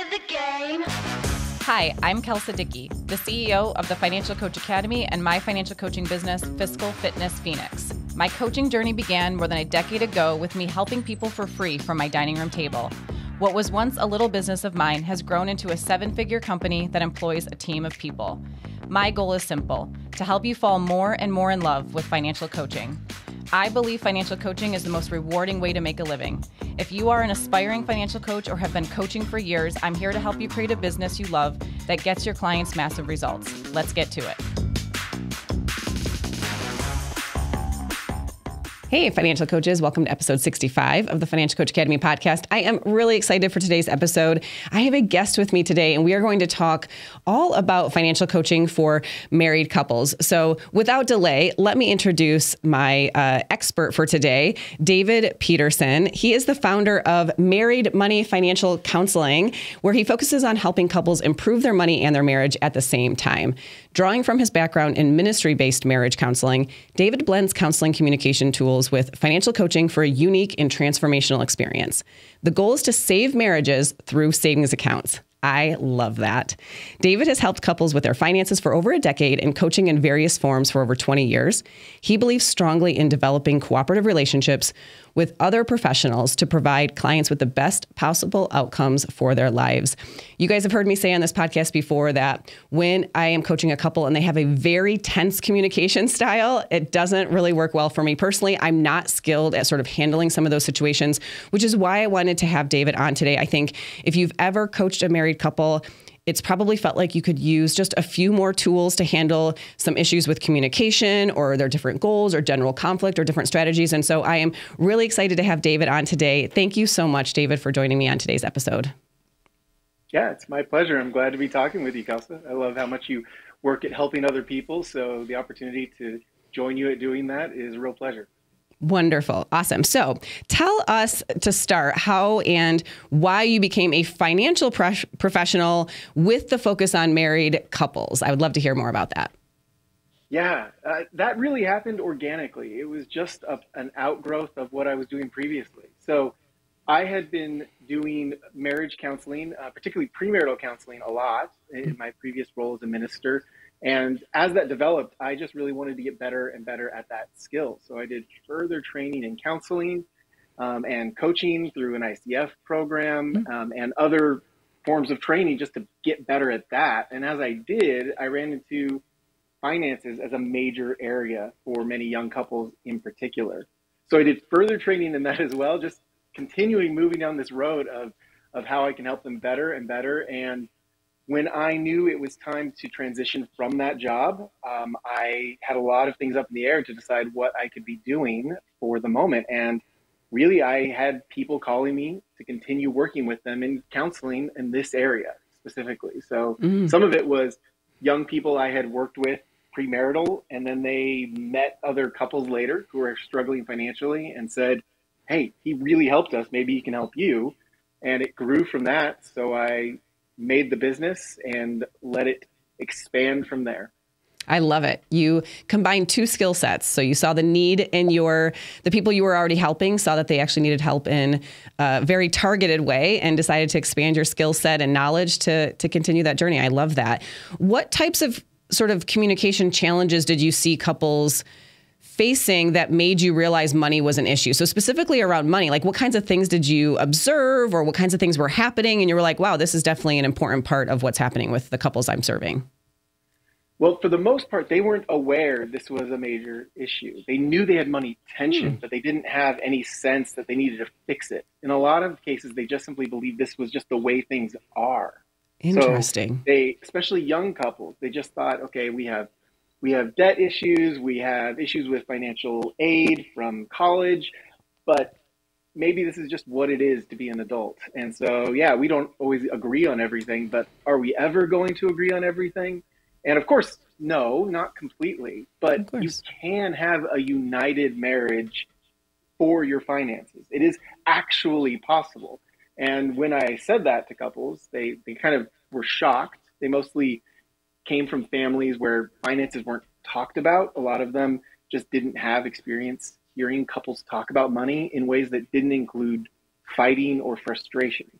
of the game. Hi, I'm Kelsey Dickey, the CEO of the Financial Coach Academy and my financial coaching business, Fiscal Fitness Phoenix. My coaching journey began more than a decade ago with me helping people for free from my dining room table. What was once a little business of mine has grown into a seven-figure company that employs a team of people. My goal is simple, to help you fall more and more in love with financial coaching. I believe financial coaching is the most rewarding way to make a living. If you are an aspiring financial coach or have been coaching for years, I'm here to help you create a business you love that gets your clients massive results. Let's get to it. Hey, financial coaches. Welcome to episode 65 of the Financial Coach Academy podcast. I am really excited for today's episode. I have a guest with me today, and we are going to talk all about financial coaching for married couples. So without delay, let me introduce my expert for today, David Peterson. He is the founder of Married Money Financial Counseling, where he focuses on helping couples improve their money and their marriage at the same time. Drawing from his background in ministry-based marriage counseling, David blends counseling communication tools with financial coaching for a unique and transformational experience. The goal is to save marriages through savings accounts. I love that. David has helped couples with their finances for over a decade and coaching in various forms for over 20 years. He believes strongly in developing cooperative relationships with other professionals to provide clients with the best possible outcomes for their lives. You guys have heard me say on this podcast before that when I am coaching a couple and they have a very tense communication style, it doesn't really work well for me personally. I'm not skilled at sort of handling some of those situations, which is why I wanted to have David on today. I think if you've ever coached a married couple, it's probably felt like you could use just a few more tools to handle some issues with communication or their different goals or general conflict or different strategies. And so I am really excited to have David on today. Thank you so much, David, for joining me on today's episode. Yeah, it's my pleasure. I'm glad to be talking with you, Kelsey. I love how much you work at helping other people. So the opportunity to join you at doing that is a real pleasure. Wonderful. Awesome. So tell us to start how and why you became a financial professional with the focus on married couples. I would love to hear more about that. Yeah, that really happened organically. It was just an outgrowth of what I was doing previously. So I had been doing marriage counseling, particularly premarital counseling, a lot in my previous role as a minister. And as that developed, I just really wanted to get better and better at that skill. So I did further training in counseling and coaching through an ICF program and other forms of training just to get better at that. And as I did, I ran into finances as a major area for many young couples in particular. So I did further training in that as well, just continuing moving down this road of how I can help them better and better. And when I knew it was time to transition from that job, I had a lot of things up in the air to decide what I could be doing for the moment. And really, I had people calling me to continue working with them in counseling in this area specifically. So some of it was young people I had worked with premarital, and then they met other couples later who were struggling financially and said, hey, he really helped us. Maybe he can help you. And it grew from that. So I made the business and let it expand from there. I love it. You combined two skill sets. So you saw the need in the people you were already helping, saw that they actually needed help in a very targeted way and decided to expand your skill set and knowledge to continue that journey. I love that. What types of sort of communication challenges did you see couples facing that made you realize money was an issue? So specifically around money, like what kinds of things did you observe or what kinds of things were happening? And you were like, wow, this is definitely an important part of what's happening with the couples I'm serving. Well, for the most part, they weren't aware this was a major issue. They knew they had money tension, but they didn't have any sense that they needed to fix it. In a lot of cases, they just simply believed this was just the way things are. Interesting. So they, especially young couples, they just thought, okay, we have debt issues, we have issues with financial aid from college, but maybe this is just what it is to be an adult. And so, yeah, we don't always agree on everything, but are we ever going to agree on everything? And of course, no, not completely, but you can have a united marriage for your finances. It is actually possible. And when I said that to couples, they kind of were shocked. They mostly came from families where finances weren't talked about. A lot of them just didn't have experience hearing couples talk about money in ways that didn't include fighting or frustration.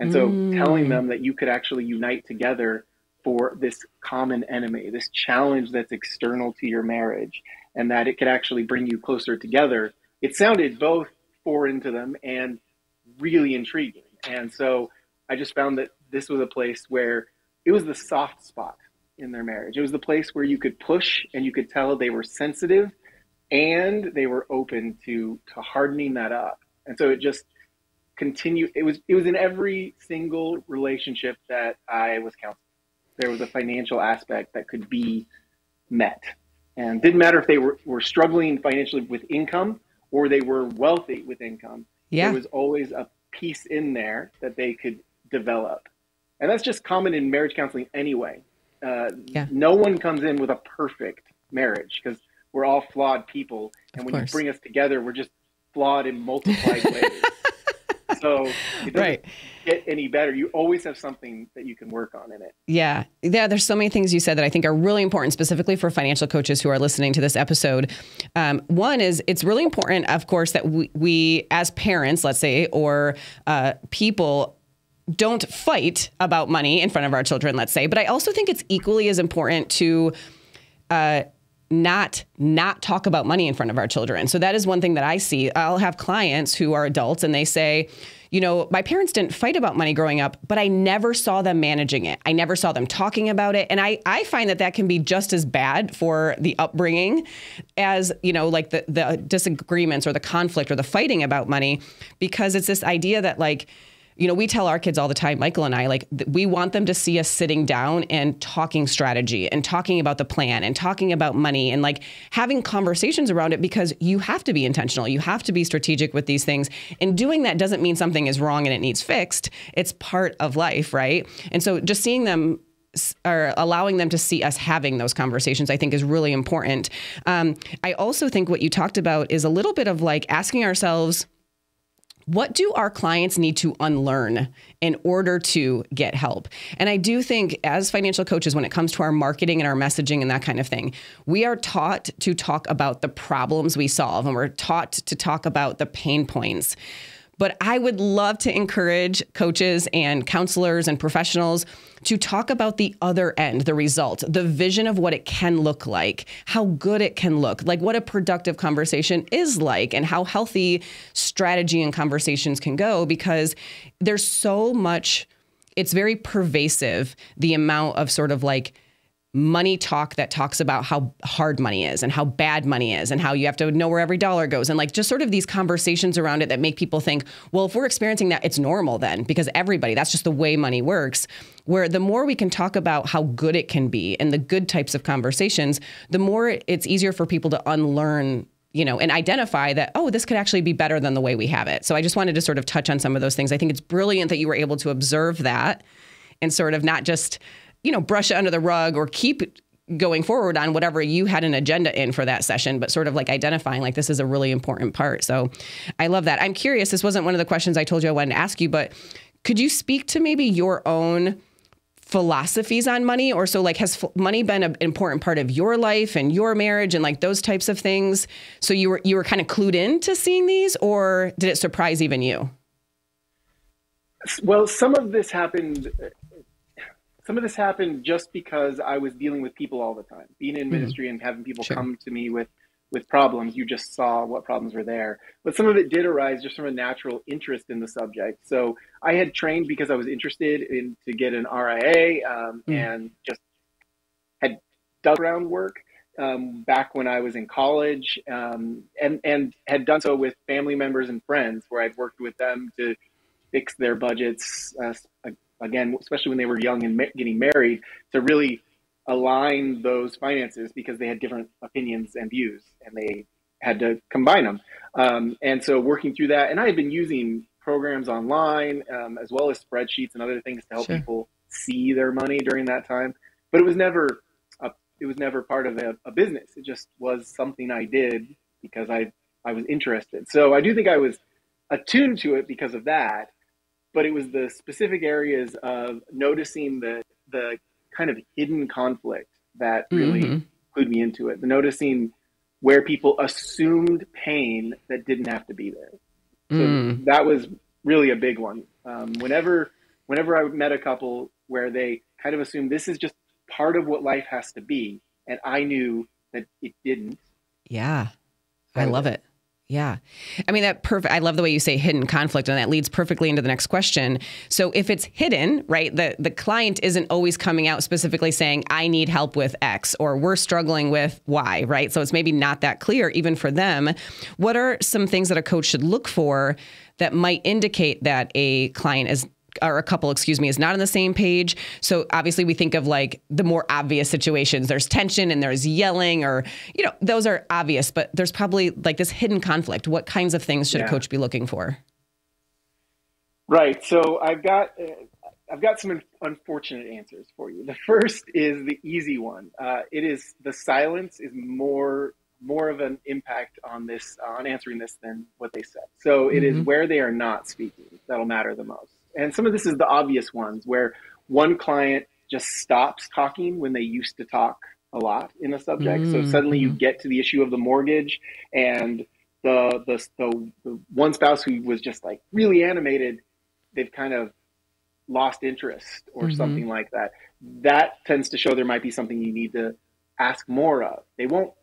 And so telling them that you could actually unite together for this common enemy, this challenge that's external to your marriage, and that it could actually bring you closer together. It sounded both foreign to them and really intriguing. And so I just found that this was a place where it was the soft spot in their marriage. It was the place where you could push and you could tell they were sensitive and they were open to hardening that up. And so it just continued. It was in every single relationship that I was counseling. There was a financial aspect that could be met. And it didn't matter if they were struggling financially with income or they were wealthy with income. Yeah. There was always a piece in there that they could develop. And that's just common in marriage counseling anyway. No one comes in with a perfect marriage because we're all flawed people. And when you bring us together, we're just flawed in multiplied ways. So it doesn't get any better. You always have something that you can work on in it. Yeah. Yeah. There's so many things you said that I think are really important specifically for financial coaches who are listening to this episode. One is it's really important, of course, that we as parents, let's say, or people don't fight about money in front of our children, let's say. But I also think it's equally as important to not talk about money in front of our children. So that is one thing that I see. I'll have clients who are adults and they say, you know, my parents didn't fight about money growing up, but I never saw them managing it. I never saw them talking about it. And I find that that can be just as bad for the upbringing as, you know, like the disagreements or the conflict or the fighting about money, because it's this idea that, like, you know, we tell our kids all the time, Michael and I, like, we want them to see us sitting down and talking strategy and talking about the plan and talking about money and, like, having conversations around it, because you have to be intentional. You have to be strategic with these things. And doing that doesn't mean something is wrong and it needs fixed. It's part of life, right? And so just seeing them or allowing them to see us having those conversations, I think, is really important. I also think what you talked about is a little bit of, like, asking ourselves, what do our clients need to unlearn in order to get help? And I do think as financial coaches, when it comes to our marketing and our messaging and that kind of thing, we are taught to talk about the problems we solve and we're taught to talk about the pain points. But I would love to encourage coaches and counselors and professionals to talk about the other end, the result, the vision of what it can look like, how good it can look, like what a productive conversation is like, and how healthy strategy and conversations can go, because there's so much, it's very pervasive, the amount of sort of like money talk that talks about how hard money is and how bad money is and how you have to know where every dollar goes. And, like, just sort of these conversations around it that make people think, well, if we're experiencing that, it's normal then, because everybody, that's just the way money works. Where the more we can talk about how good it can be and the good types of conversations, the more it's easier for people to unlearn, you know, and identify that, oh, this could actually be better than the way we have it. So I just wanted to sort of touch on some of those things. I think it's brilliant that you were able to observe that and sort of not just, you know, brush it under the rug or keep going forward on whatever you had an agenda in for that session, but sort of like identifying, like, this is a really important part. So I love that. I'm curious, this wasn't one of the questions I told you I wanted to ask you, but could you speak to maybe your own philosophies on money? Or so, like, has money been an important part of your life and your marriage and, like, those types of things? So you were kind of clued into seeing these, or did it surprise even you? Well, some of this happened just because I was dealing with people all the time, being in ministry and having people come to me with problems. You just saw what problems were there. But some of it did arise just from a natural interest in the subject. So I had trained because I was interested in to get an RIA and just had done groundwork back when I was in college and had done so with family members and friends where I'd worked with them to fix their budgets, again, especially when they were young and getting married, to really align those finances because they had different opinions and views and they had to combine them. And so working through that, and I had been using programs online as well as spreadsheets and other things to help people see their money during that time. But it was never part of a business. It just was something I did because I was interested. So I do think I was attuned to it because of that. But it was the specific areas of noticing the kind of hidden conflict that really clued me into it. The noticing where people assumed pain that didn't have to be there. So that was really a big one. Whenever whenever I met a couple where they kind of assumed this is just part of what life has to be, and I knew that it didn't. Yeah. I love it. Yeah. I mean, that perfect. I love the way you say hidden conflict, and that leads perfectly into the next question. So if it's hidden, right, the client isn't always coming out specifically saying, I need help with X, or we're struggling with Y, right? So it's maybe not that clear even for them. What are some things that a coach should look for that might indicate that a client is, or a couple, excuse me, is not on the same page? So obviously we think of like the more obvious situations, there's tension and there's yelling, or, you know, those are obvious, but there's probably like this hidden conflict. What kinds of things should a coach be looking for? Right. So I've got some unfortunate answers for you. The first is the easy one. It is the silence is more of an impact on this, on answering this than what they said. So it is where they are not speaking that'll matter the most. And some of this is the obvious ones, where one client just stops talking when they used to talk a lot in a subject. So suddenly you get to the issue of the mortgage, and the one spouse who was just like really animated, they've kind of lost interest or something like that. That tends to show there might be something you need to ask more of. They won't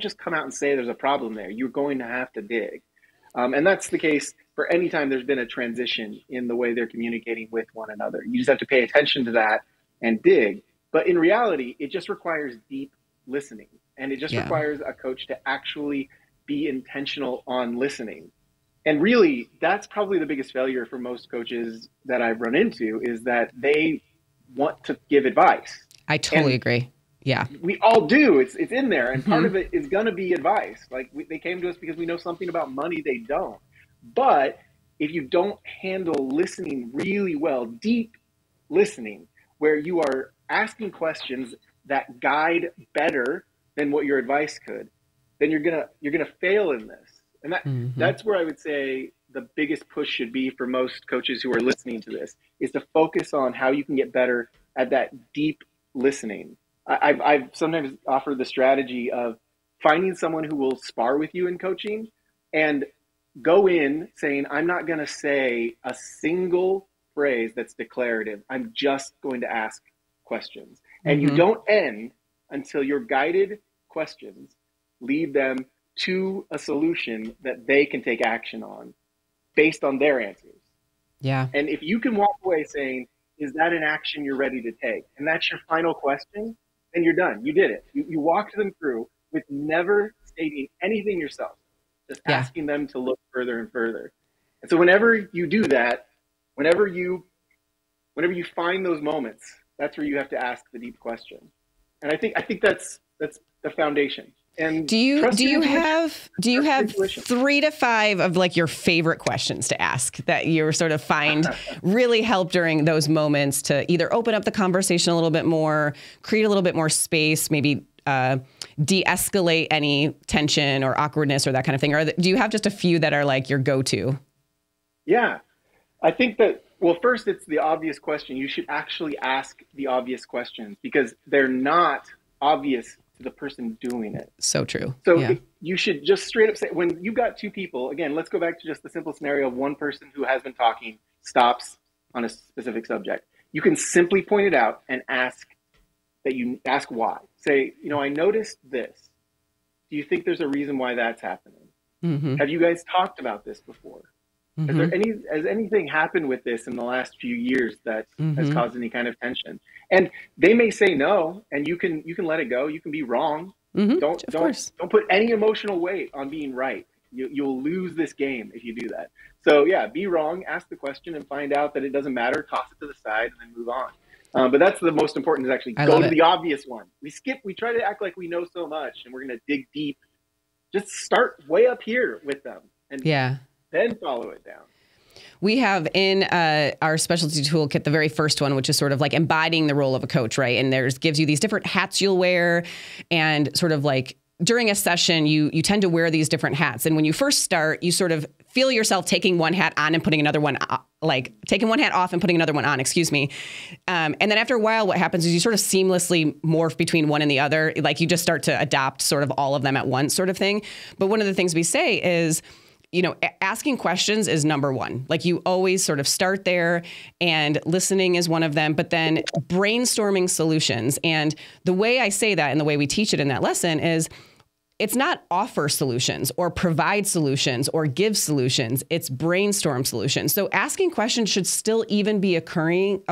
just come out and say there's a problem there. You're going to have to dig. And that's the case for any time there's been a transition in the way they're communicating with one another. You just have to pay attention to that and dig. But in reality, it just requires deep listening. And it just requires a coach to actually be intentional on listening. And really, that's probably the biggest failure for most coaches that I've run into, is that they want to give advice. I totally agree. Yeah, we all do. It's in there. And part of it is going to be advice. Like they came to us because we know something about money they don't. But if you don't handle listening really well, deep listening, where you are asking questions that guide better than what your advice could, then you're gonna fail in this. And that's where I would say the biggest push should be for most coaches who are listening to this, is to focus on how you can get better at that deep listening. I've sometimes offered the strategy of finding someone who will spar with you in coaching, and go in saying, I'm not going to say a single phrase that's declarative. I'm just going to ask questions. And you don't end until your guided questions lead them to a solution that they can take action on based on their answers. Yeah. And if you can walk away saying, is that an action you're ready to take? And that's your final question, then you're done. You did it. You walked them through with never stating anything yourself. Just asking them to look further and further. And so whenever you do that, whenever you find those moments, that's where you have to ask the deep question. And I think that's the foundation. And do you have 3 to 5 of like your favorite questions to ask that you sort of find really help during those moments to either open up the conversation a little bit more, create a little bit more space, maybe de-escalate any tension or awkwardness or that kind of thing? Or do you have just a few that are like your go-to? Yeah, I think that, well, first it's the obvious question. You should actually ask the obvious questions because they're not obvious to the person doing it. So true. So you should just straight up say, when you've got two people, again, let's go back to just the simple scenario of one person who has been talking stops on a specific subject. You can simply point it out and ask why. Say, you know, I noticed this. Do you think there's a reason why that's happening? Have you guys talked about this before? Has anything happened with this in the last few years that has caused any kind of tension? And they may say no, and you can let it go. You can be wrong. Don't put any emotional weight on being right. You'll lose this game if you do that. So yeah, be wrong, ask the question and find out that it doesn't matter, toss it to the side and then move on. But that's the most important, is actually go to the obvious one. We try to act like we know so much and we're going to dig deep. Just start way up here with them and then follow it down. We have in our specialty toolkit, the very first one, which is sort of like embodying the role of a coach, right? And gives you these different hats you'll wear, and sort of like during a session, you tend to wear these different hats. And when you first start, you sort of feel yourself taking one hat on and putting another one taking one hat off and putting another one on, excuse me. And then after a while, what happens is you sort of seamlessly morph between one and the other. Like you just start to adopt sort of all of them at once, sort of thing. But one of the things we say is, you know, asking questions is number one. Like, you always sort of start there, and listening is one of them, but then brainstorming solutions. And the way I say that and the way we teach it in that lesson is, it's not offer solutions or provide solutions or give solutions. It's brainstorm solutions. So asking questions should still even be occurring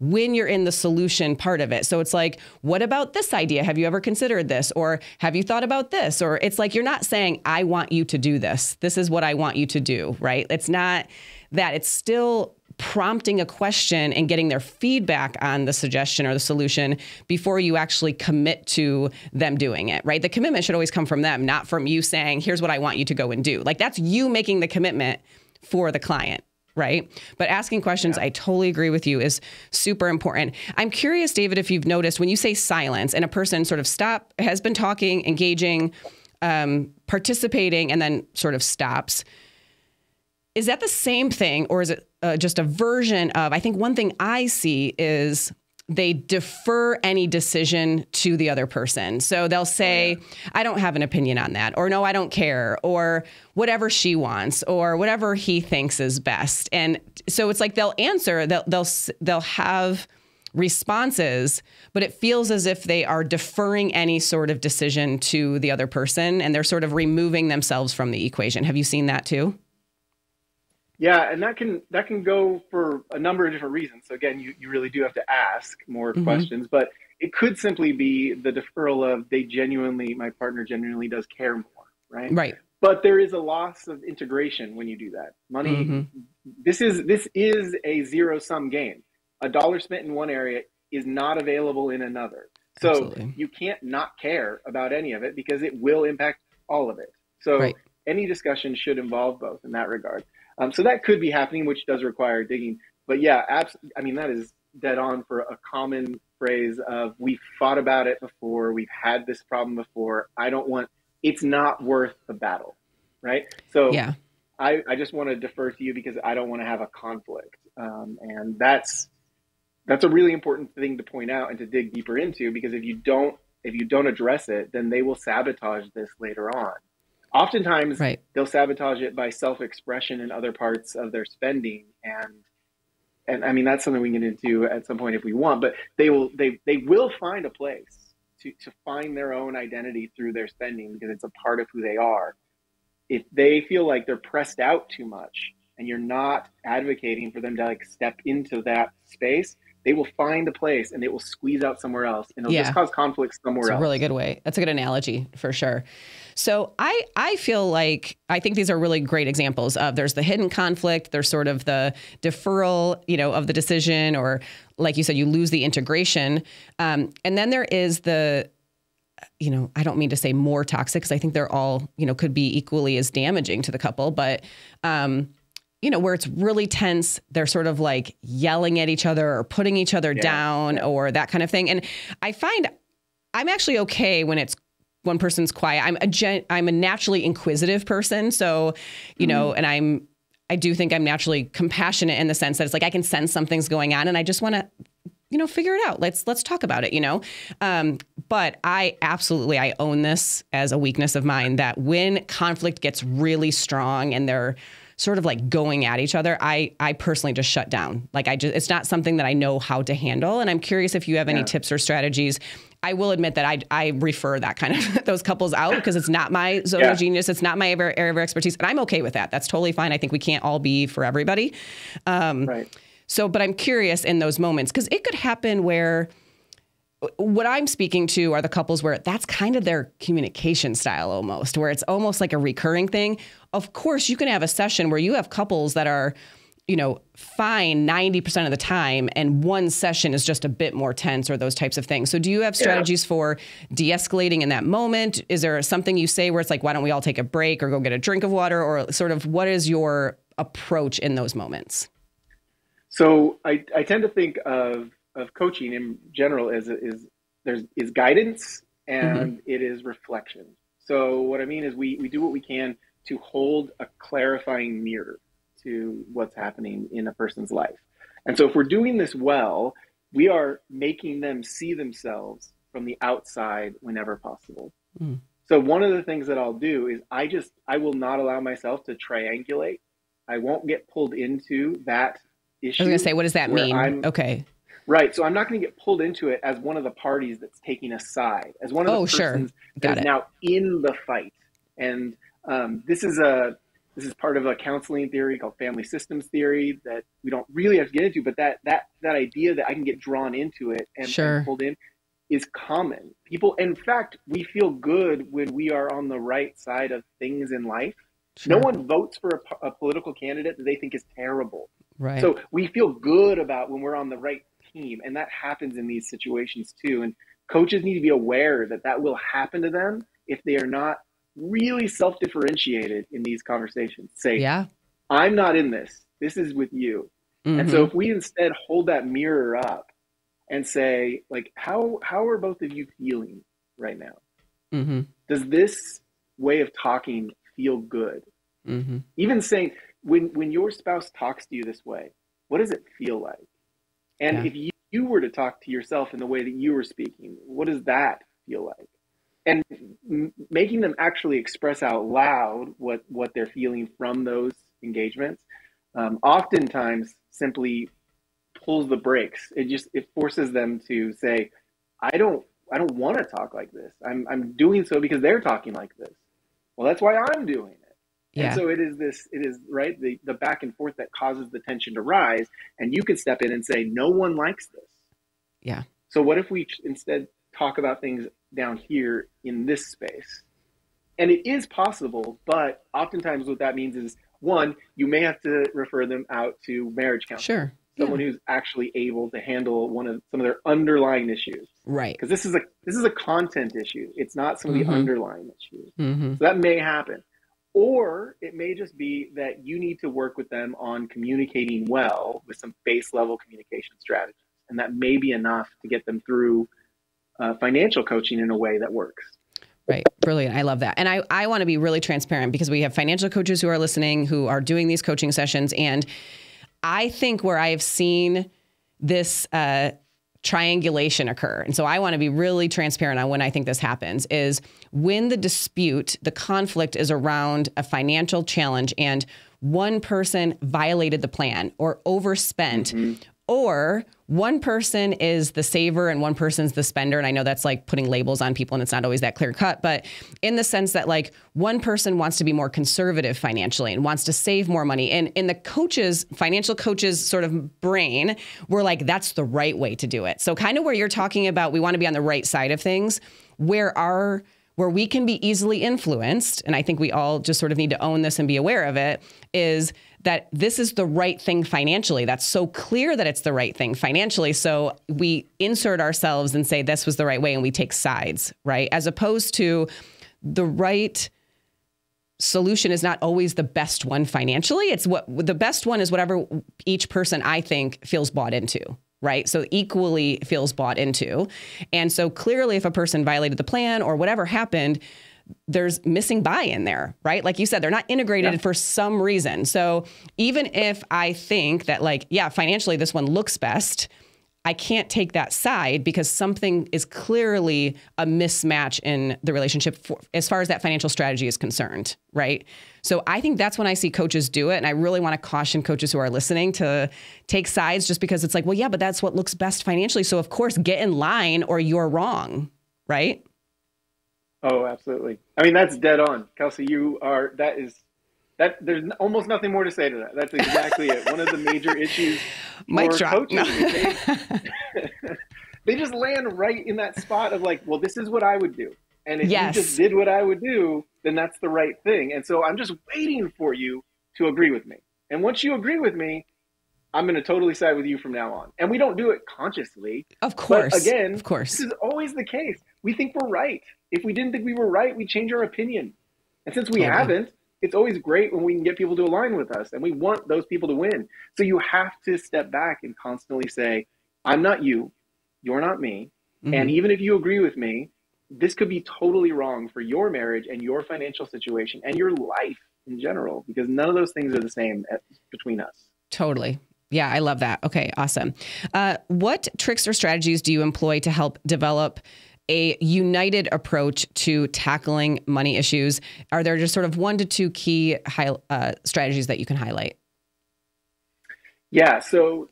when you're in the solution part of it. So it's like, what about this idea? Have you ever considered this? Or have you thought about this? Or it's like, you're not saying, I want you to do this. This is what I want you to do, right? It's not that. It's still prompting a question and getting their feedback on the suggestion or the solution before you actually commit to them doing it, right? The commitment should always come from them, not from you saying, here's what I want you to go and do. Like, that's you making the commitment for the client, right? But asking questions, yeah. I totally agree with you, is super important. I'm curious, David, if you've noticed when you say silence and a person sort of has been talking, engaging, participating, and then sort of stops, is that the same thing? Or is it just a version of, I think one thing I see is they defer any decision to the other person. So they'll say, oh, yeah, I don't have an opinion on that, or no, I don't care, or whatever she wants, or whatever he thinks is best. And so it's like, they'll answer, they'll have responses, but it feels as if they are deferring any sort of decision to the other person, and they're sort of removing themselves from the equation. Have you seen that too? Yeah, and that can go for a number of different reasons. So again, you really do have to ask more questions, but it could simply be the deferral of my partner genuinely does care more, right? Right. But there is a loss of integration when you do that. Money, this is a zero-sum game. A dollar spent in one area is not available in another. So absolutely, you can't not care about any of it because it will impact all of it. So right, any discussion should involve both in that regard. So that could be happening, which does require digging. But yeah, I mean, that is dead on for a common phrase of, we've thought about it before, we've had this problem before, it's not worth the battle, right? So yeah, I just want to defer to you because I don't want to have a conflict. And that's a really important thing to point out and to dig deeper into, because if you don't address it, then they will sabotage this later on. Oftentimes, right, they'll sabotage it by self-expression in other parts of their spending, and I mean, that's something we can get into at some point if we want. But they will find a place to find their own identity through their spending, because it's a part of who they are. If they feel like they're pressed out too much, and you're not advocating for them to like step into that space, they will find a place and they will squeeze out somewhere else, and it'll just cause conflicts somewhere else. That's a really good way. That's a good analogy for sure. So I feel like, I think these are really great examples of, there's the hidden conflict, there's sort of the deferral, you know, of the decision, or like you said, you lose the integration. And then there is the, you know, I don't mean to say more toxic, because I think they're all, you know, could be equally as damaging to the couple, but, you know, where it's really tense, they're sort of like yelling at each other or putting each other down or that kind of thing. And I find I'm actually okay when it's one person's quiet. I'm a naturally inquisitive person. So, you know, and I do think I'm naturally compassionate in the sense that it's like, I can sense something's going on and I just want to, you know, figure it out. Let's talk about it, you know? But I own this as a weakness of mine, that when conflict gets really strong and they're sort of like going at each other, I personally just shut down. Like it's not something that I know how to handle. And I'm curious if you have any tips or strategies. I will admit that I refer that kind of those couples out, because it's not my zone of genius. It's not my area of expertise, and I'm okay with that. That's totally fine. I think we can't all be for everybody. Right. So, but I'm curious in those moments, because it could happen where, what I'm speaking to are the couples where that's kind of their communication style almost, where it's almost like a recurring thing. Of course, you can have a session where you have couples that are, you know, fine 90% of the time, and one session is just a bit more tense or those types of things. So do you have strategies for de-escalating in that moment? Is there something you say where it's like, why don't we all take a break or go get a drink of water, or sort of what is your approach in those moments? So I tend to think of coaching in general is guidance, and it is reflection. So what I mean is we do what we can to hold a clarifying mirror to what's happening in a person's life. And so if we're doing this well, we are making them see themselves from the outside whenever possible. So one of the things that I'll do is I will not allow myself to triangulate. I won't get pulled into that issue. I was going to say, what does that mean? Okay. Right. So I'm not going to get pulled into it as one of the parties that's taking a side, as one of the persons that is now in the fight. And this is part of a counseling theory called family systems theory that we don't really have to get into, but that idea that I can get drawn into it and pulled in is common. People, in fact, we feel good when we are on the right side of things in life. Sure. No one votes for a political candidate that they think is terrible. Right. So we feel good about when we're on the right team, and that happens in these situations too. And coaches need to be aware that that will happen to them if they are not really self-differentiated in these conversations. Say, yeah, I'm not in this. This is with you. Mm-hmm. And so if we instead hold that mirror up and say, like, how are both of you feeling right now? Mm-hmm. Does this way of talking feel good? Mm-hmm. Even saying, when your spouse talks to you this way, what does it feel like? And if you were to talk to yourself in the way that you were speaking, what does that feel like? And making them actually express out loud what they're feeling from those engagements, oftentimes simply pulls the brakes. It forces them to say, I don't want to talk like this. I'm doing so because they're talking like this. Well, that's why I'm doing it. Yeah. And so it is right, the back and forth that causes the tension to rise, and you can step in and say, no one likes this. Yeah. So what if we instead talk about things down here in this space? And it is possible, but oftentimes what that means is, one, you may have to refer them out to marriage counseling. Sure. Someone who's actually able to handle some of their underlying issues. Right. Because this is a content issue. It's not some of the underlying issues. Mm-hmm. So that may happen. Or it may just be that you need to work with them on communicating well with some base level communication strategies. And that may be enough to get them through financial coaching in a way that works. Right. Brilliant. I love that. And I want to be really transparent, because we have financial coaches who are listening, who are doing these coaching sessions. And I think where I have seen this triangulation occur, and so I want to be really transparent on when I think this happens, is when the dispute, the conflict is around a financial challenge and one person violated the plan or overspent, or one person is the saver and one person's the spender. And I know that's like putting labels on people and it's not always that clear cut, but in the sense that like one person wants to be more conservative financially and wants to save more money. And in the financial coaches sort of brain, we're like, that's the right way to do it. So kind of where you're talking about, we want to be on the right side of things, where we can be easily influenced. And I think we all just sort of need to own this and be aware of it, is that this is the right thing financially. That's so clear that it's the right thing financially. So we insert ourselves and say, this was the right way, and we take sides, right? As opposed to the right solution is not always the best one financially. It's what the best one is, whatever each person, I think, feels bought into, right? So equally feels bought into. And so clearly if a person violated the plan or whatever happened, there's missing buy-in there, right? Like you said, they're not integrated for some reason. So even if I think that like, yeah, financially this one looks best, I can't take that side because something is clearly a mismatch in the relationship as far as that financial strategy is concerned, right? So I think that's when I see coaches do it. And I really want to caution coaches who are listening to take sides, just because it's like, well, yeah, but that's what looks best financially. So of course, get in line or you're wrong, right? Oh, absolutely. I mean, that's dead on. Kelsey, there's almost nothing more to say to that. That's exactly it. One of the major issues for coaches, they just land right in that spot of like, well, this is what I would do. And if you just did what I would do, then that's the right thing. And so I'm just waiting for you to agree with me. And once you agree with me, I'm going to totally side with you from now on. And we don't do it consciously. Of course. But again, of course, this is always the case. We think we're right. If we didn't think we were right, we'd change our opinion. And since we haven't, it's always great when we can get people to align with us, and we want those people to win. So you have to step back and constantly say, I'm not you, you're not me. Mm-hmm. And even if you agree with me, this could be totally wrong for your marriage and your financial situation and your life in general, because none of those things are the same between us. Totally. Yeah, I love that. Okay, awesome. What tricks or strategies do you employ to help develop a united approach to tackling money issues? Are there just sort of 1 to 2 key strategies that you can highlight? Yeah, so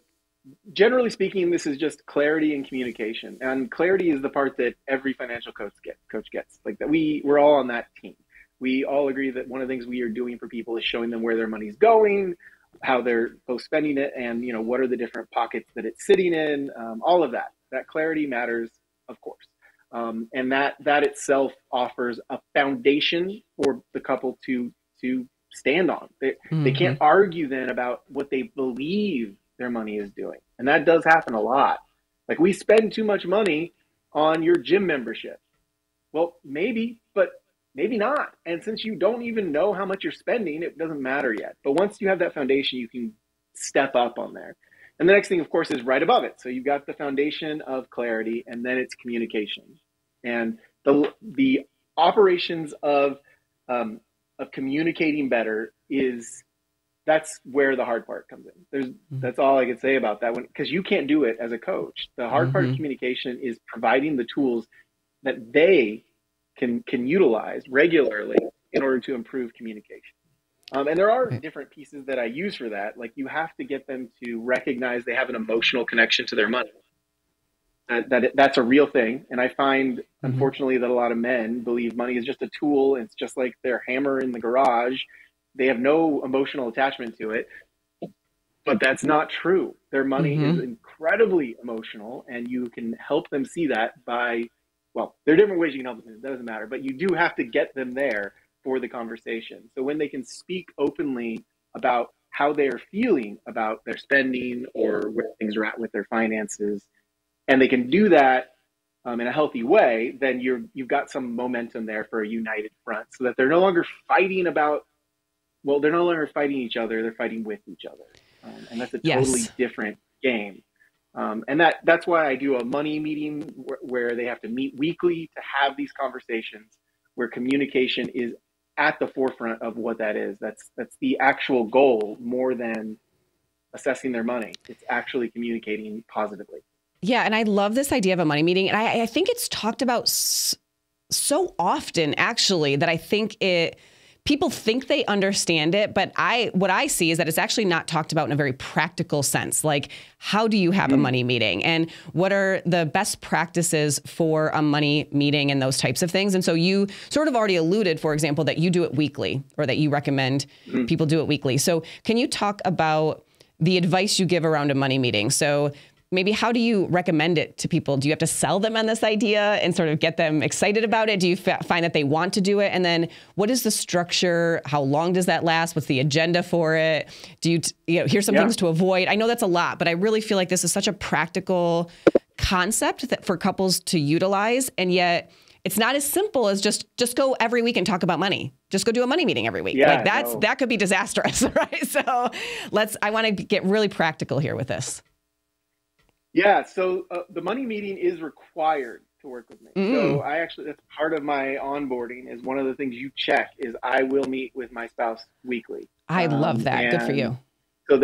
generally speaking, this is just clarity and communication. And clarity is the part that every financial coach gets. Like that, we're all on that team. We all agree that one of the things we are doing for people is showing them where their money's going, how they're both spending it, and you know, what are the different pockets that it's sitting in, all of that. That clarity matters, of course. And that itself offers a foundation for the couple to stand on. They can't argue then about what they believe their money is doing. And that does happen a lot. Like, we spend too much money on your gym membership. Well, maybe, but maybe not. And since you don't even know how much you're spending, it doesn't matter yet. But once you have that foundation, you can step up on there. And the next thing, of course, is right above it. So you've got the foundation of clarity, and then it's communication. And the operations of communicating better that's where the hard part comes in. That's all I could say about that one, because you can't do it as a coach. The hard part of communication is providing the tools that they can utilize regularly in order to improve communication. And there are different pieces that I use for that. Like, you have to get them to recognize they have an emotional connection to their money. That's a real thing. And I find, unfortunately, that a lot of men believe money is just a tool. It's just like their hammer in the garage. They have no emotional attachment to it, but that's not true. Their money is incredibly emotional, and you can help them see that by, well, there are different ways you can help them. It doesn't matter, but you do have to get them there for the conversation. So when they can speak openly about how they are feeling about their spending or where things are at with their finances, and they can do that in a healthy way, then you've got some momentum there for a united front, so that they're no longer fighting about, well, they're no longer fighting each other, they're fighting with each other. And that's a totally different game. And that's why I do a money meeting where they have to meet weekly to have these conversations where communication is at the forefront of what that is. That's the actual goal more than assessing their money. It's actually communicating positively. Yeah, and I love this idea of a money meeting. And I think it's talked about so often, actually, that I think people think they understand it, but what I see is that it's actually not talked about in a very practical sense. Like, how do you have a money meeting, and what are the best practices for a money meeting and those types of things? And so you sort of already alluded, for example, that you do it weekly, or that you recommend people do it weekly. So can you talk about the advice you give around a money meeting? So maybe how do you recommend it to people? Do you have to sell them on this idea and sort of get them excited about it? Do you find that they want to do it? And then what is the structure? How long does that last? What's the agenda for it? Do you, here's some things to avoid? I know that's a lot, but I really feel like this is such a practical concept that for couples to utilize. And yet it's not as simple as just go every week and talk about money. Just go do a money meeting every week. Yeah, like that could be disastrous, right? So I want to get really practical here with this. Yeah, so the money meeting is required to work with me. So that's part of my onboarding, is one of the things you check is I will meet with my spouse weekly. I love that. Good for you. So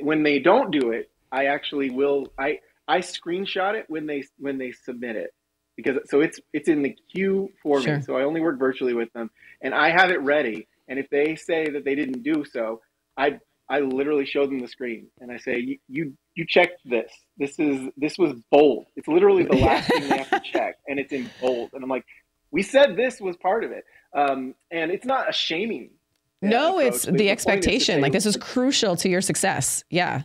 when they don't do it, I actually will, I screenshot it when they submit it, because so it's in the queue for me. So I only work virtually with them, and I have it ready. And if they say that they didn't do so, I literally show them the screen and I say, you checked this. This was bold. It's literally the last thing they have to check, and it's in bold. And I'm like, we said this was part of it. And it's not a shaming. No, it's the expectation. Like, this is crucial to your success. Yeah.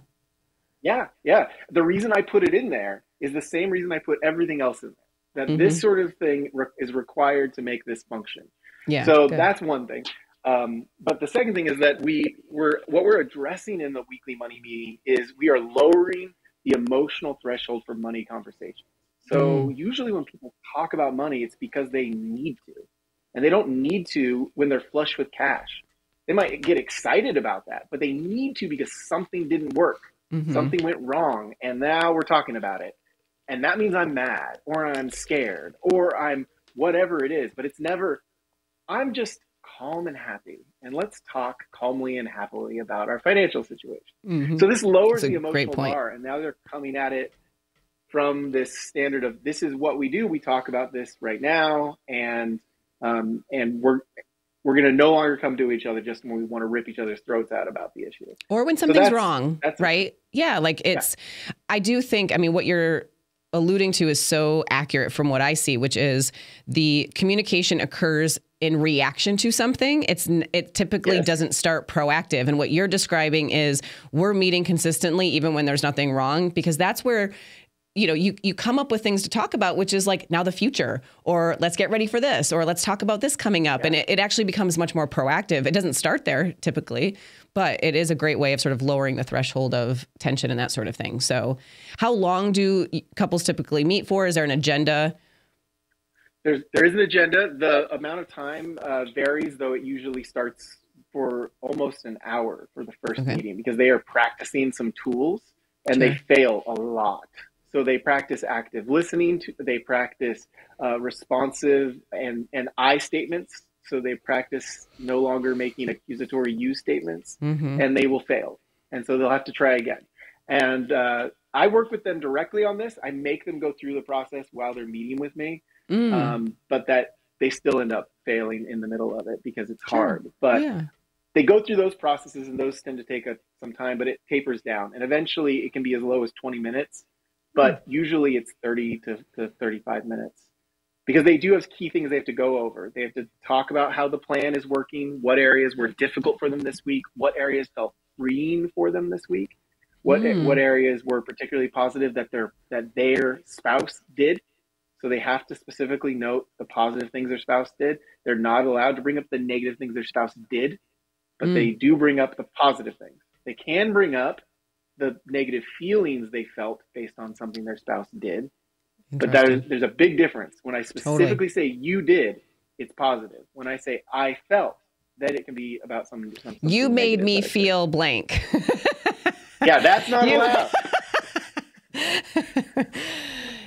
Yeah. Yeah. The reason I put it in there is the same reason I put everything else in there, that this sort of thing is required to make this function. Yeah. So that's one thing. But the second thing is that what we're addressing in the weekly money meeting is we are lowering the emotional threshold for money conversations. So usually when people talk about money, it's because they need to, and they don't need to when they're flush with cash. They might get excited about that, but they need to because something didn't work. Something went wrong, and now we're talking about it. And that means I'm mad, or I'm scared, or I'm whatever it is, but it's never, I'm just calm and happy, and let's talk calmly and happily about our financial situation. So this lowers the emotional bar, and now they're coming at it from this standard of this is what we do. We talk about this right now, and we're going to no longer come to each other just when we want to rip each other's throats out about the issue, or when something's wrong, right? Yeah, like it's. Yeah. I do think. I mean, what you're alluding to is so accurate from what I see, which is the communication occurs in reaction to something. It typically yes. doesn't start proactive. And what you're describing is we're meeting consistently even when there's nothing wrong, because that's where, you know, you come up with things to talk about, which is like, now the future, or let's get ready for this, or let's talk about this coming up. Yeah. And it actually becomes much more proactive. It doesn't start there typically, but it is a great way of sort of lowering the threshold of tension and that sort of thing. So how long do couples typically meet for? Is there an agenda? There is an agenda. The amount of time varies, though. It usually starts for almost an hour for the first okay. meeting, because they are practicing some tools and sure. they fail a lot. So they practice active listening. They practice responsive and I statements. So they practice no longer making accusatory you statements, mm-hmm. and they will fail. And so they'll have to try again. And I work with them directly on this. I make them go through the process while they're meeting with me. Mm. But that they still end up failing in the middle of it because it's sure. hard. But yeah. they go through those processes, and those tend to take some time, but it tapers down. And eventually it can be as low as 20 minutes. But usually it's 30 to 35 minutes, because they do have key things they have to go over. They have to talk about how the plan is working, what areas were difficult for them this week, what areas felt freeing for them this week, what areas were particularly positive that their spouse did. So they have to specifically note the positive things their spouse did. They're not allowed to bring up the negative things their spouse did, but they do bring up the positive things. They can bring up the negative feelings they felt based on something their spouse did. But there's a big difference. When I specifically totally. Say you did, it's positive. When I say I felt, then it can be about something you made me feel blank. Yeah, that's not allowed.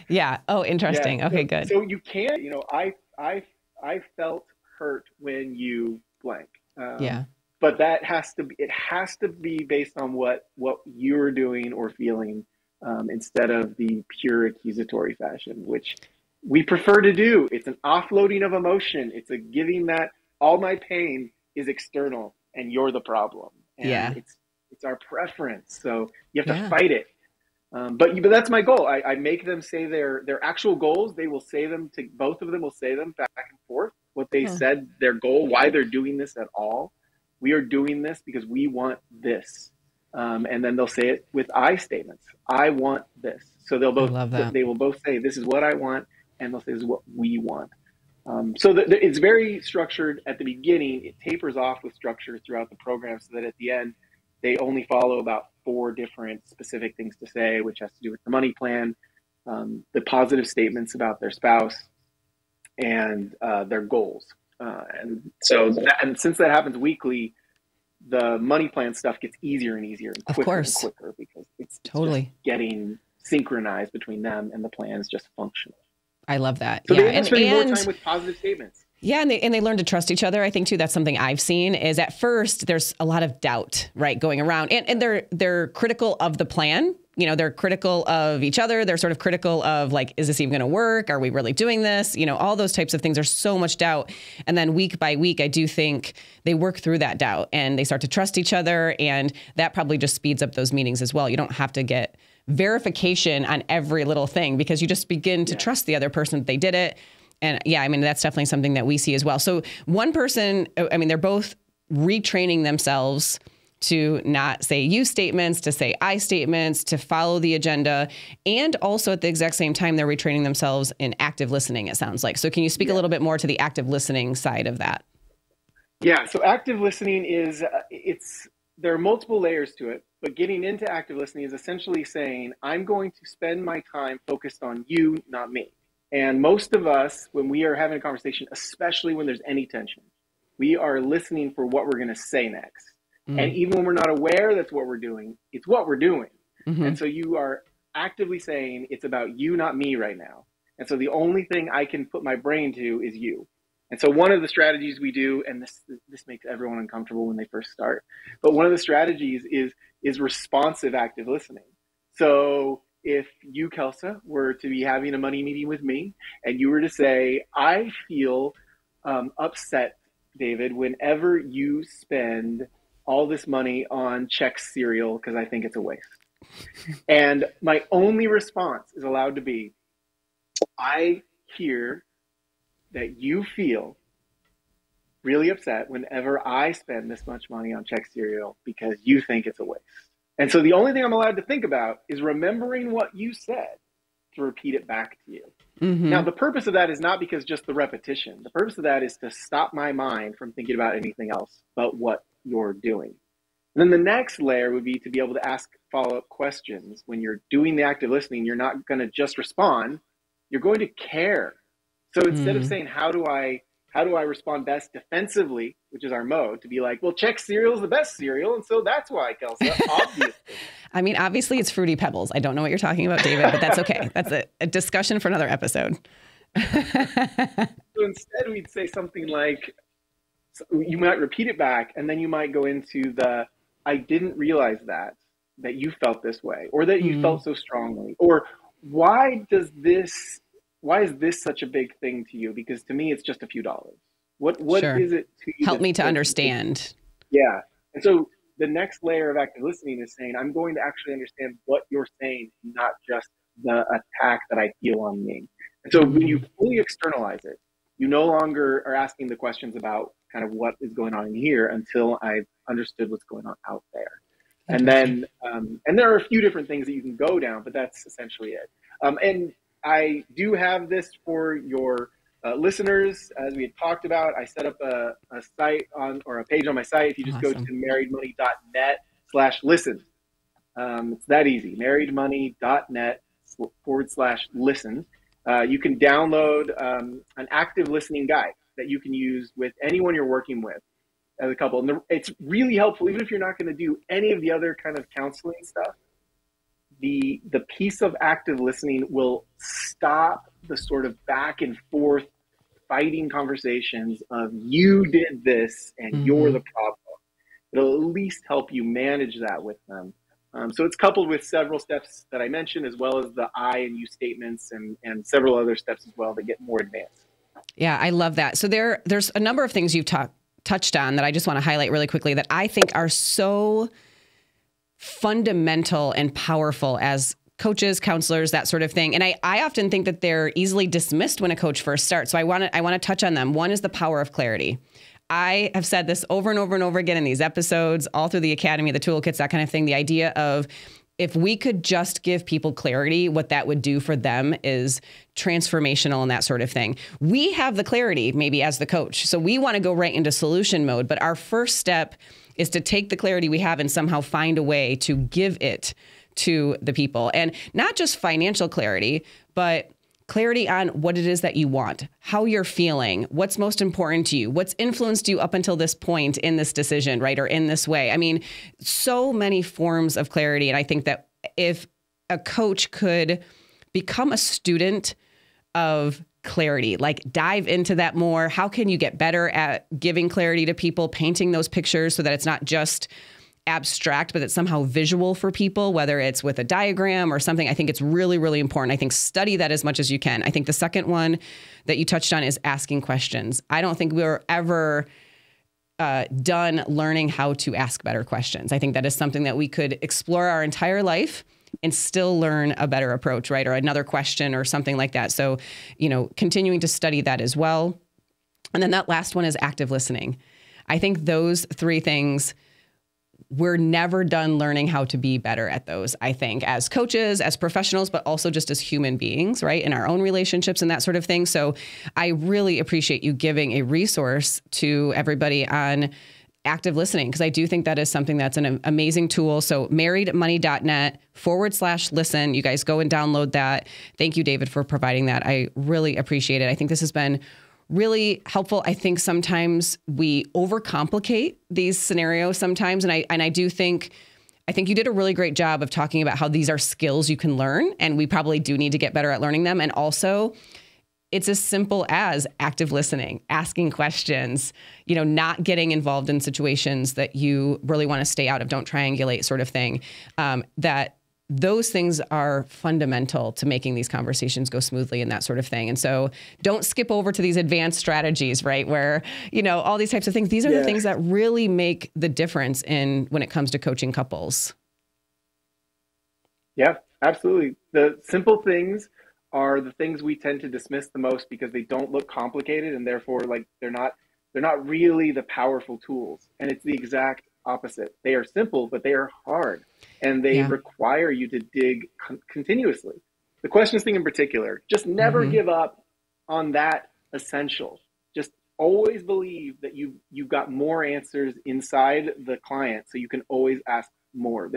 Yeah. Oh, interesting. Yeah. Okay, good. So you can't, you know, I felt hurt when you blank. Yeah. But that has to be based on what you're doing or feeling, instead of the pure accusatory fashion, which we prefer to do. It's an offloading of emotion. It's a giving that all my pain is external and you're the problem. And yeah. It's our preference. So you have to yeah. fight it. But that's my goal. I make them say their actual goals. They will say them to both of them will say them back and forth. What they said, their goal, why they're doing this at all. We are doing this because we want this. And then they'll say it with I statements. I want this. So they'll both say, this is what I want. And they'll say, this is what we want. So it's very structured at the beginning. It tapers off with structure throughout the program, so that at the end, they only follow about 4 different specific things to say, which has to do with the money plan, the positive statements about their spouse, and their goals. And since that happens weekly, the money plan stuff gets easier and easier and quicker, because it's totally getting synchronized between them, and the plan is just functional. I love that. So yeah, and spending more time with positive statements. Yeah. And they learn to trust each other. I think too, that's something I've seen is at first there's a lot of doubt, right, going around, and they're critical of the plan. You know, they're critical of each other. They're sort of critical of like, is this even going to work? Are we really doing this? You know, all those types of things. There's so much doubt. And then week by week, I do think they work through that doubt and they start to trust each other. And that probably just speeds up those meetings as well. You don't have to get verification on every little thing, because you just begin to yeah. trust the other person that they did it. And yeah, I mean, that's definitely something that we see as well. So one person, I mean, they're both retraining themselves to not say you statements, to say I statements, to follow the agenda. And also at the exact same time, they're retraining themselves in active listening, it sounds like. So can you speak yeah. a little bit more to the active listening side of that? Yeah, so active listening is, there are multiple layers to it, but getting into active listening is essentially saying, I'm going to spend my time focused on you, not me. And most of us, when we are having a conversation, especially when there's any tension, we are listening for what we're going to say next. And even when we're not aware that's what we're doing, it's what we're doing. Mm-hmm. And so you are actively saying, it's about you, not me right now. And so the only thing I can put my brain to is you. And so one of the strategies we do, and this makes everyone uncomfortable when they first start, but one of the strategies is responsive active listening. So if you, Kelsey, were to be having a money meeting with me and you were to say, I feel upset, David, whenever you spend all this money on Chex cereal because I think it's a waste. And my only response is allowed to be, I hear that you feel really upset whenever I spend this much money on Chex cereal because you think it's a waste. And so the only thing I'm allowed to think about is remembering what you said to repeat it back to you. Mm-hmm. Now, the purpose of that is not because just the repetition. The purpose of that is to stop my mind from thinking about anything else but what you're doing. And then the next layer would be to be able to ask follow-up questions. When you're doing the active listening, you're not going to just respond. You're going to care. So instead of saying, how do I respond best defensively, which is our mode, to be like, well, Chex cereal is the best cereal. And so that's why, Kelsey, obviously. I mean, obviously it's Fruity Pebbles. I don't know what you're talking about, David, but that's okay. That's a discussion for another episode. So instead we'd say something like, so you might repeat it back and then you might go into the, I didn't realize that you felt this way or that you felt so strongly, or why is this such a big thing to you? Because to me, it's just a few dollars. What sure. is it to you? Help me to understand. Yeah. And so the next layer of active listening is saying, I'm going to actually understand what you're saying, not just the attack that I feel on me. And so when you fully externalize it, you no longer are asking the questions about kind of what is going on in here until I've understood what's going on out there. And then, and there are a few different things that you can go down, but that's essentially it. And I do have this for your listeners. As we had talked about, I set up a site on, or a page on my site. If you just go to marriedmoney.net/listen, it's that easy. marriedmoney.net/listen. You can download an active listening guide that you can use with anyone you're working with as a couple. And it's really helpful, even if you're not going to do any of the other kind of counseling stuff. The piece of active listening will stop the sort of back and forth fighting conversations of you did this and you're the problem. It'll at least help you manage that with them. So it's coupled with several steps that I mentioned, as well as the I and you statements and several other steps as well that get more advanced. Yeah, I love that. So there's a number of things you've touched on that I just want to highlight really quickly that I think are so fundamental and powerful as coaches, counselors, that sort of thing. And I often think that they're easily dismissed when a coach first starts. So I want to touch on them. One is the power of clarity. I have said this over and over and over again in these episodes, all through the academy, the toolkits, that kind of thing. The idea of if we could just give people clarity, what that would do for them is transformational and that sort of thing. We have the clarity maybe as the coach. So we want to go right into solution mode, but our first step is to take the clarity we have and somehow find a way to give it to the people. And not just financial clarity, but clarity on what it is that you want, how you're feeling, what's most important to you, what's influenced you up until this point in this decision, right? Or in this way. I mean, so many forms of clarity. And I think that if a coach could become a student of clarity, like dive into that more. How can you get better at giving clarity to people, painting those pictures so that it's not just abstract, but it's somehow visual for people, whether it's with a diagram or something. I think it's really, really important. I think study that as much as you can. I think the second one that you touched on is asking questions. I don't think we're ever done learning how to ask better questions. I think that is something that we could explore our entire life and still learn a better approach, right? Or another question or something like that. So, you know, continuing to study that as well. And then that last one is active listening. I think those three things, we're never done learning how to be better at those, I think, as coaches, as professionals, but also just as human beings, right? In our own relationships and that sort of thing. So I really appreciate you giving a resource to everybody on active listening, because I do think that is something that's an amazing tool. So marriedmoney.net/listen. You guys go and download that. Thank you, David, for providing that. I really appreciate it. I think this has been really helpful. I think sometimes we overcomplicate these scenarios sometimes. And I do think, I think you did a really great job of talking about how these are skills you can learn, and we probably do need to get better at learning them. And also, it's as simple as active listening, asking questions, you know, not getting involved in situations that you really want to stay out of, don't triangulate sort of thing, that those things are fundamental to making these conversations go smoothly and that sort of thing. And so don't skip over to these advanced strategies, right? Where, you know, all these types of things, these are the things that really make the difference in when it comes to coaching couples. Yeah, absolutely. The simple things are the things we tend to dismiss the most because they don't look complicated, and therefore, like, they're not really the powerful tools. And it's the exact opposite. They are simple, but they are hard, and they require you to dig continuously. The questions thing in particular, just never give up on that essential. Just always believe that you've got more answers inside the client, so you can always ask more.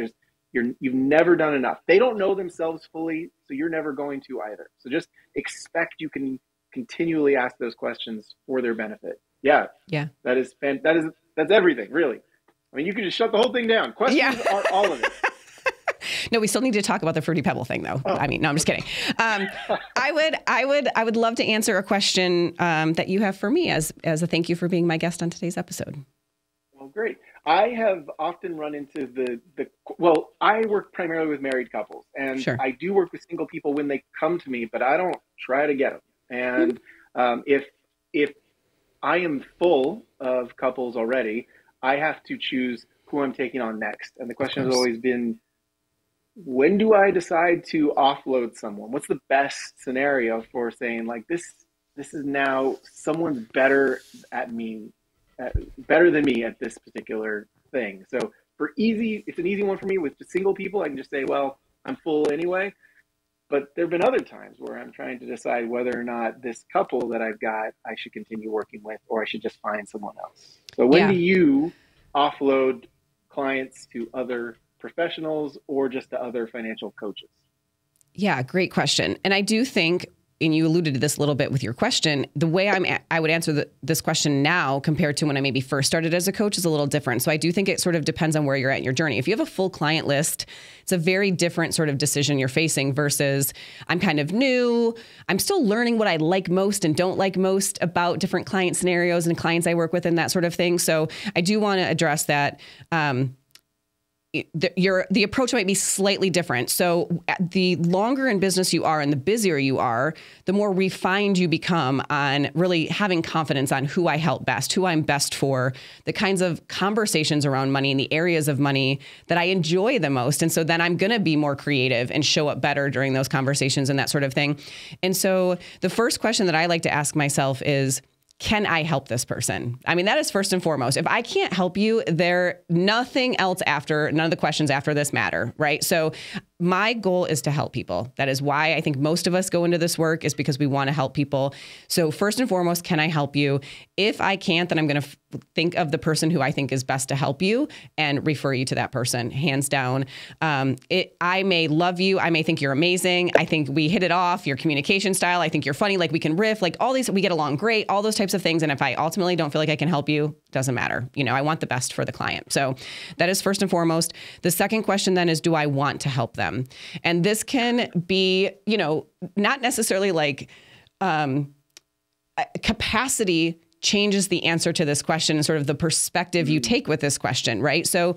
You've never done enough. They don't know themselves fully, so you're never going to either. So just expect you can continually ask those questions for their benefit. Yeah. Yeah. That's everything, really. I mean, you can just shut the whole thing down. Questions are all of it. No, we still need to talk about the Fruity Pebble thing, though. Oh. I mean, no, I'm just kidding. I would love to answer a question that you have for me as a thank you for being my guest on today's episode. Well, great. I have often run into well, I work primarily with married couples, and I do work with single people when they come to me, but I don't try to get them. And if I am full of couples already, I have to choose who I'm taking on next. And the question has always been, when do I decide to offload someone? What's the best scenario for saying, like, this is now someone's better than me at this particular thing. So it's an easy one for me with single people. I can just say, well, I'm full anyway. But there've been other times where I'm trying to decide whether or not this couple that I've got, I should continue working with, or I should just find someone else. So when do you offload clients to other professionals or just to other financial coaches? Yeah, great question. And I do think, and you alluded to this a little bit with your question, the way I would answer this question now compared to when I maybe first started as a coach is a little different. So I do think it sort of depends on where you're at in your journey. If you have a full client list, it's a very different sort of decision you're facing versus I'm kind of new. I'm still learning what I like most and don't like most about different client scenarios and clients I work with and that sort of thing. So I do want to address that. The approach might be slightly different. So the longer in business you are and the busier you are, the more refined you become on really having confidence on who I help best, who I'm best for, the kinds of conversations around money and the areas of money that I enjoy the most. And so then I'm going to be more creative and show up better during those conversations and that sort of thing. And so the first question that I like to ask myself is, can I help this person? I mean, that is first and foremost. If I can't help you, none of the questions after this matter, right? So my goal is to help people. That is why I think most of us go into this work, is because we want to help people. So first and foremost, can I help you? If I can't, then I'm going to think of the person who I think is best to help you and refer you to that person, hands down. I may love you. I may think you're amazing. I think we hit it off, your communication style. I think you're funny. Like, we can riff, like all these, we get along great, all those types of things. And if I ultimately don't feel like I can help you, doesn't matter. You know, I want the best for the client. So that is first and foremost. The second question then is, do I want to help them? And this can be, you know, not necessarily like capacity changes the answer to this question and sort of the perspective you take with this question, right? So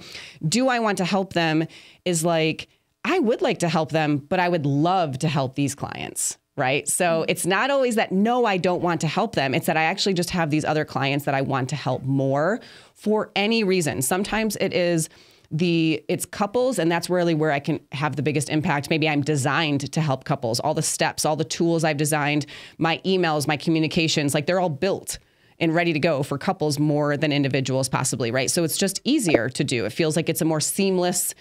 do I want to help them is like, I would like to help them, but I would love to help these clients, right? So it's not always that, no, I don't want to help them. It's that I actually just have these other clients that I want to help more for any reason. Sometimes it is it's couples, and that's really where I can have the biggest impact. Maybe I'm designed to help couples, all the steps, all the tools I've designed, my emails, my communications, like they're all built and ready to go for couples more than individuals possibly, right? So it's just easier to do. It feels like it's a more seamless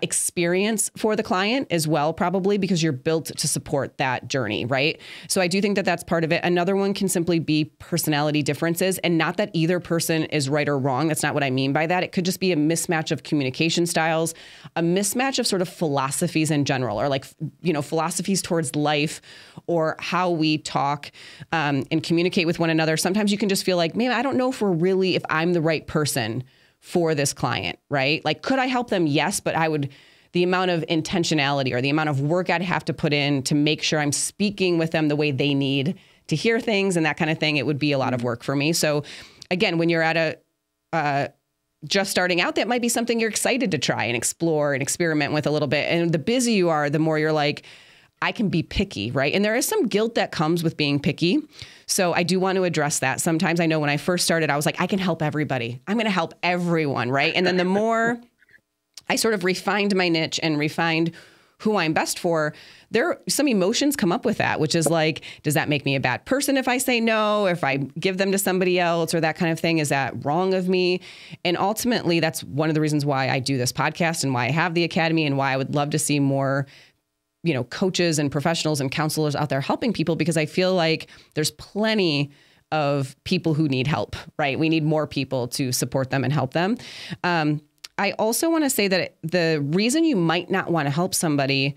experience for the client as well, probably because you're built to support that journey, right? So I do think that that's part of it. Another one can simply be personality differences, and not that either person is right or wrong. That's not what I mean by that. It could just be a mismatch of communication styles, a mismatch of sort of philosophies in general, or like, you know, philosophies towards life or how we talk and communicate with one another. Sometimes you can just feel like, man, I don't know if I'm the right person for this client, right? Like, could I help them? Yes, but the amount of intentionality or the amount of work I'd have to put in to make sure I'm speaking with them the way they need to hear things and that kind of thing, it would be a lot of work for me. So again, when you're at a just starting out, that might be something you're excited to try and explore and experiment with a little bit. And the busy you are, the more you're like, I can be picky, right? And there is some guilt that comes with being picky. So I do want to address that. Sometimes I know when I first started, I was like, I can help everybody. I'm going to help everyone, right? And then the more I sort of refined my niche and refined who I'm best for, there some emotions come up with that, which is like, does that make me a bad person if I say no, if I give them to somebody else or that kind of thing? Is that wrong of me? And ultimately, that's one of the reasons why I do this podcast and why I have the Academy and why I would love to see more, you know, coaches and professionals and counselors out there helping people, because I feel like there's plenty of people who need help, right? We need more people to support them and help them. I also want to say that the reason you might not want to help somebody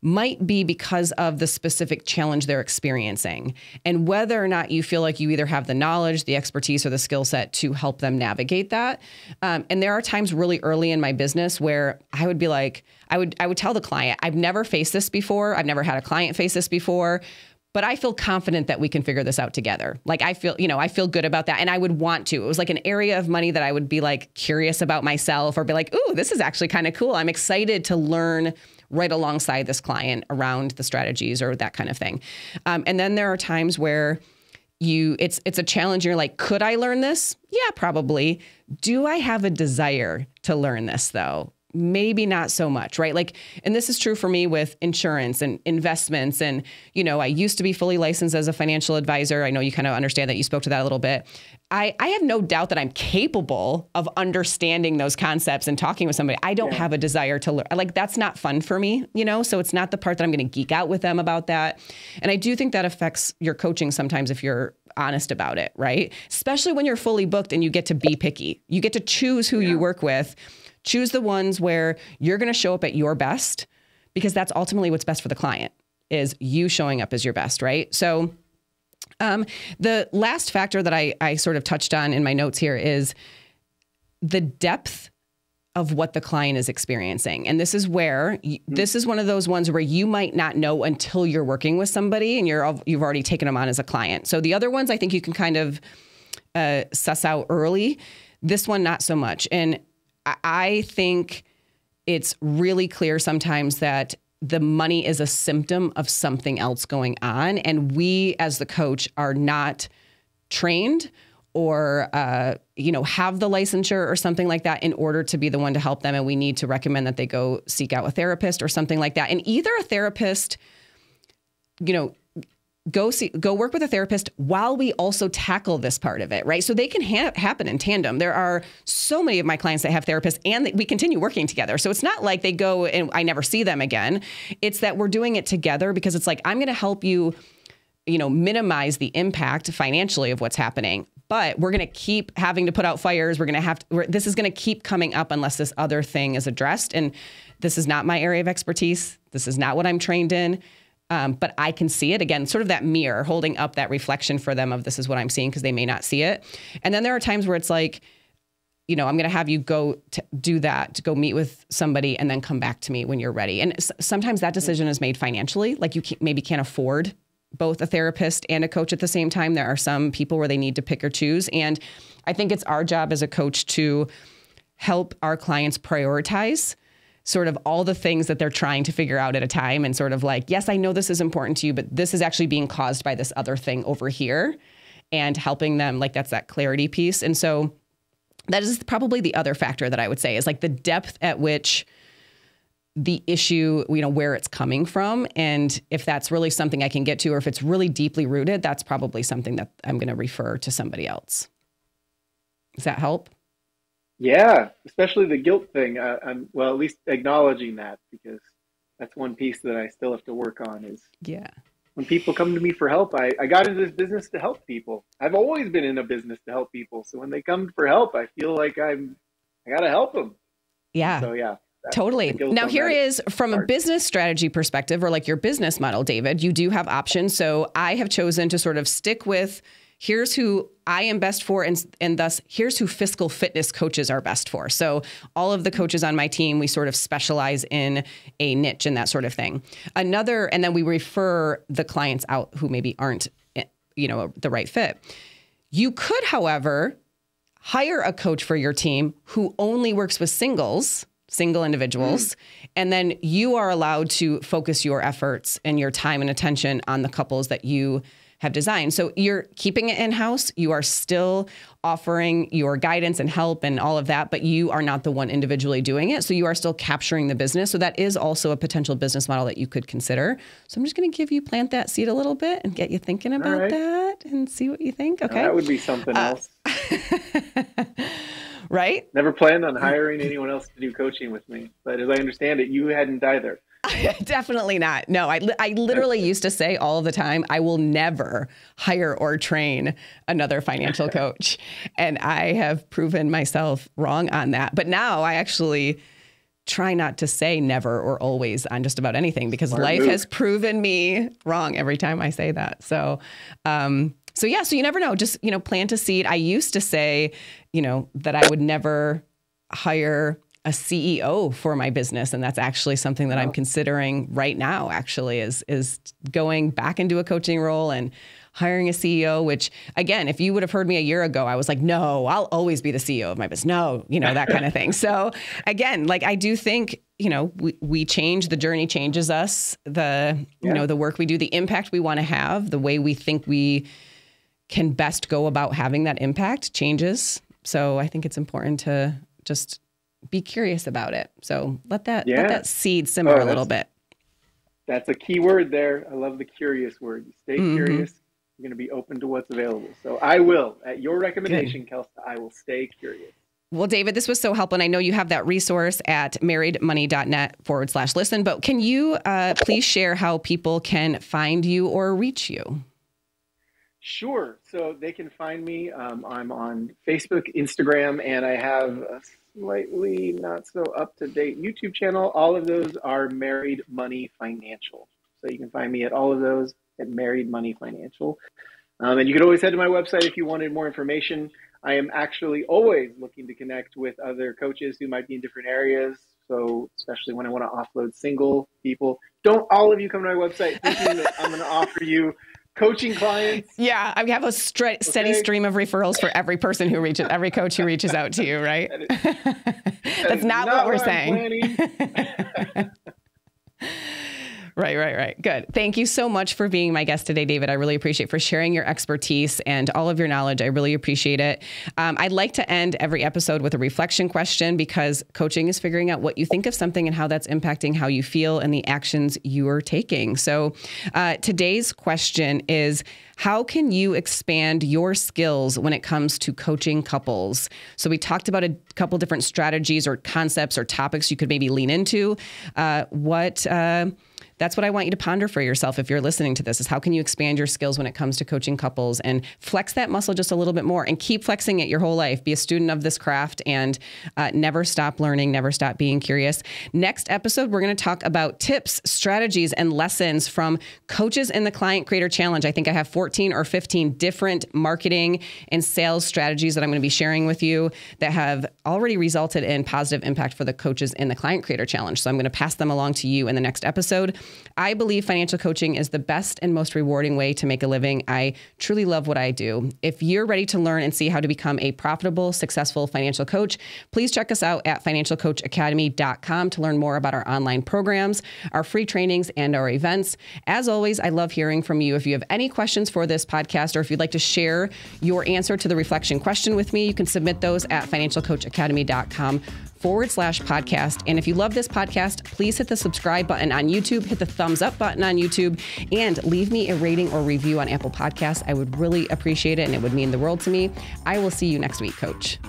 might be because of the specific challenge they're experiencing and whether or not you feel like you either have the knowledge, the expertise, or the skill set to help them navigate that. And there are times really early in my business where I would be like, I would tell the client, I've never faced this before. I've never had a client face this before, but I feel confident that we can figure this out together. Like I feel, you know, I feel good about that. And I would want to, it was like an area of money that I would be like curious about myself or be like, ooh, this is actually kind of cool. I'm excited to learn right alongside this client around the strategies or that kind of thing. And then there are times where it's a challenge. You're like, could I learn this? Yeah, probably. Do I have a desire to learn this though? Maybe not so much, right? Like, and this is true for me with insurance and investments. And, you know, I used to be fully licensed as a financial advisor. I know you kind of understand that. You spoke to that a little bit. I have no doubt that I'm capable of understanding those concepts and talking with somebody. I don't have a desire to learn. Like, that's not fun for me, you know? So it's not the part that I'm going to geek out with them about that. And I do think that affects your coaching sometimes if you're honest about it, right? Especially when you're fully booked and you get to be picky. You get to choose who you work with. Choose the ones where you're going to show up at your best, because that's ultimately what's best for the client, is you showing up as your best, right? So the last factor that I sort of touched on in my notes here is the depth of what the client is experiencing. And this is where, this is one of those ones where you might not know until you're working with somebody and you've already taken them on as a client. So the other ones I think you can kind of suss out early. This one, not so much. And I think it's really clear sometimes that the money is a symptom of something else going on. And we, as the coach, are not trained or, you know, have the licensure or something like that in order to be the one to help them. And we need to recommend that they go seek out a therapist or something like that. And either a therapist, you know, go work with a therapist while we also tackle this part of it, right? So they can happen in tandem. There are so many of my clients that have therapists and we continue working together. So it's not like they go and I never see them again. It's that we're doing it together, because it's like, I'm going to help you, you know, minimize the impact financially of what's happening, but we're going to keep having to put out fires. We're going to have to, this is going to keep coming up unless this other thing is addressed. And this is not my area of expertise. This is not what I'm trained in. But I can see it, again, sort of that mirror holding up that reflection for them of this is what I'm seeing, because they may not see it. And then there are times where it's like, you know, I'm going to have you go to do that, to go meet with somebody and then come back to me when you're ready. And sometimes that decision is made financially, like you maybe can't afford both a therapist and a coach at the same time. There are some people where they need to pick or choose. And I think it's our job as a coach to help our clients prioritize sort of all the things that they're trying to figure out at a time, and sort of like, yes, I know this is important to you, but this is actually being caused by this other thing over here, and helping them, like, that's that clarity piece. And so that is probably the other factor that I would say is like the depth at which the issue, you know, where it's coming from. And if that's really something I can get to, or if it's really deeply rooted, that's probably something that I'm going to refer to somebody else. Does that help? Yeah, especially the guilt thing. I'm, well, at least acknowledging that, because that's one piece that I still have to work on is when people come to me for help, I got into this business to help people. I've always been in a business to help people. So when they come for help, I feel like I got to help them. Yeah. So yeah. Totally. Now here is from a business strategy perspective, or like your business model, David, you do have options. So I have chosen to sort of stick with, here's who I am best for, and thus here's who fiscal fitness coaches are best for. So all of the coaches on my team, we sort of specialize in a niche and that sort of thing. Another, and then we refer the clients out who maybe aren't, you know, the right fit. You could, however, hire a coach for your team who only works with singles, single individuals, and then you are allowed to focus your efforts and your time and attention on the couples that you have designed. So you're keeping it in-house. You are still offering your guidance and help and all of that, but you are not the one individually doing it. So you are still capturing the business. So that is also a potential business model that you could consider. So I'm just going to give you, plant that seed a little bit and get you thinking about that and see what you think. Okay. That would be something else. Right? Never planned on hiring anyone else to do coaching with me, but as I understand it, you hadn't either. Definitely not. No, I literally used to say all the time, I will never hire or train another financial coach. And I have proven myself wrong on that. But now I actually try not to say never or always on just about anything, because life has proven me wrong every time I say that. So, so yeah, so you never know, just, you know, plant a seed. I used to say, you know, that I would never hire a CEO for my business. And that's actually something that I'm considering right now, actually, is going back into a coaching role and hiring a CEO, which again, if you would have heard me a year ago, I was like, no, I'll always be the CEO of my business. No, you know, that kind of thing. So again, like I do think, you know, we change, the journey changes us, the, you know, the work we do, the impact we want to have, the way we think we can best go about having that impact changes. So I think it's important to just be curious about it. So let that seed simmer a little bit. That's a key word there. I love the curious word. You stay curious. You're going to be open to what's available. So I will, at your recommendation, Kelsey, I will stay curious. Well, David, this was so helpful. And I know you have that resource at marriedmoney.net/listen, but can you please share how people can find you or reach you? Sure. So they can find me. I'm on Facebook, Instagram, and I have a slightly not so up-to-date YouTube channel. All of those are Married Money Financial. So you can find me at all of those at Married Money Financial. And you can always head to my website if you wanted more information. I am actually always looking to connect with other coaches who might be in different areas. So especially when I want to offload single people. Don't all of you come to my website thinking that I'm going to offer you coaching clients. Yeah, I have a steady stream of referrals for every person who reaches, every coach who reaches out to you, right? That's not what we're saying. Right. Good. Thank you so much for being my guest today, David. I really appreciate for sharing your expertise and all of your knowledge. I really appreciate it. I'd like to end every episode with a reflection question, because coaching is figuring out what you think of something and how that's impacting how you feel and the actions you are taking. So today's question is, how can you expand your skills when it comes to coaching couples? So we talked about a couple different strategies or concepts or topics you could maybe lean into. That's what I want you to ponder for yourself if you're listening to this, is how can you expand your skills when it comes to coaching couples and flex that muscle just a little bit more and keep flexing it your whole life. Be a student of this craft and never stop learning, never stop being curious. Next episode, we're going to talk about tips, strategies, and lessons from coaches in the Client Creator Challenge. I think I have 14 or 15 different marketing and sales strategies that I'm going to be sharing with you that have already resulted in positive impact for the coaches in the Client Creator Challenge. So I'm going to pass them along to you in the next episode. I believe financial coaching is the best and most rewarding way to make a living. I truly love what I do. If you're ready to learn and see how to become a profitable, successful financial coach, please check us out at financialcoachacademy.com to learn more about our online programs, our free trainings, and our events. As always, I love hearing from you. If you have any questions for this podcast, or if you'd like to share your answer to the reflection question with me, you can submit those at financialcoachacademy.com/podcast. And if you love this podcast, please hit the subscribe button on YouTube, hit the thumbs up button on YouTube, and leave me a rating or review on Apple Podcasts. I would really appreciate it, and it would mean the world to me. I will see you next week, Coach.